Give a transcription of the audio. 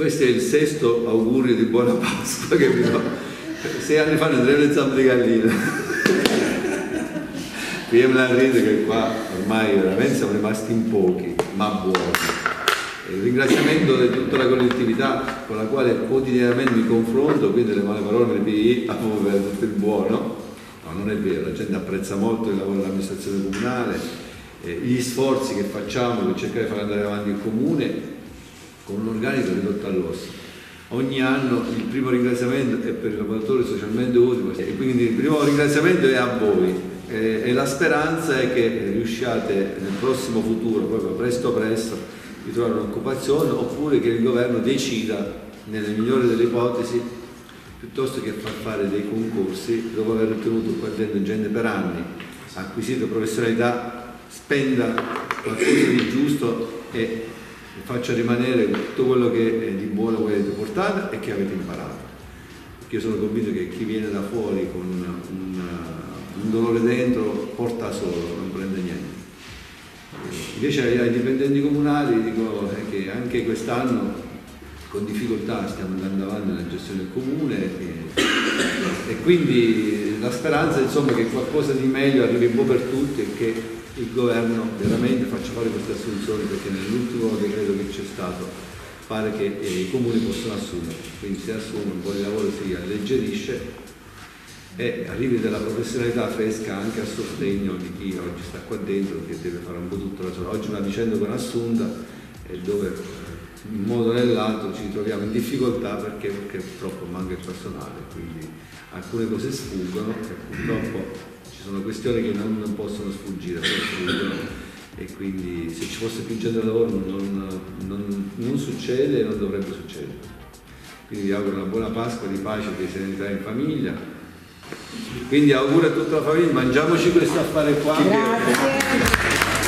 Questo è il sesto augurio di buona Pasqua che vi do. 6 anni fa ne drevo le zampe di gallina. Qui me la ride che qua ormai veramente siamo rimasti in pochi, ma buoni. Il ringraziamento di tutta la collettività con la quale quotidianamente mi confronto, quindi le male parole me le pigli a voi per tutto il buono. No, non è vero, la gente apprezza molto il lavoro dell'amministrazione comunale, gli sforzi che facciamo per cercare di far andare avanti il comune con un organico ridotto all'osso. Ogni anno il primo ringraziamento è per il lavoratore socialmente utile e quindi il primo ringraziamento è a voi. E la speranza è che riusciate nel prossimo futuro, proprio presto, di trovare un'occupazione, oppure che il governo decida, nelle migliori delle ipotesi, piuttosto che far fare dei concorsi, dopo aver ottenuto un quadrante gente per anni, acquisito professionalità, spenda qualcosa di giusto e faccia rimanere tutto quello che è di buono che avete portato e che avete imparato. Perché io sono convinto che chi viene da fuori con un dolore dentro porta solo, non prende niente. Invece ai dipendenti comunali dico che anche quest'anno con difficoltà stiamo andando avanti nella gestione del comune e quindi la speranza insomma che qualcosa di meglio arrivi un po' per tutti e che il governo veramente faccia fare queste assunzioni, perché nell'ultimo decreto che c'è stato pare che i comuni possano assumere, quindi se assumono un po' di lavoro si alleggerisce e arrivi della professionalità fresca anche a sostegno di chi oggi sta qua dentro, che deve fare un po' tutto da solo. Oggi una vicenda con Assunta è dove in un modo o nell'altro ci troviamo in difficoltà perché purtroppo manca il personale, quindi alcune cose sfuggono e purtroppo ci sono questioni che non possono sfuggire, sfuggono, e quindi se ci fosse più gente al lavoro non succede e non dovrebbe succedere. Quindi vi auguro una buona Pasqua di pace e di serenità in famiglia. Quindi auguro a tutta la famiglia, mangiamoci questo affare qua. Grazie.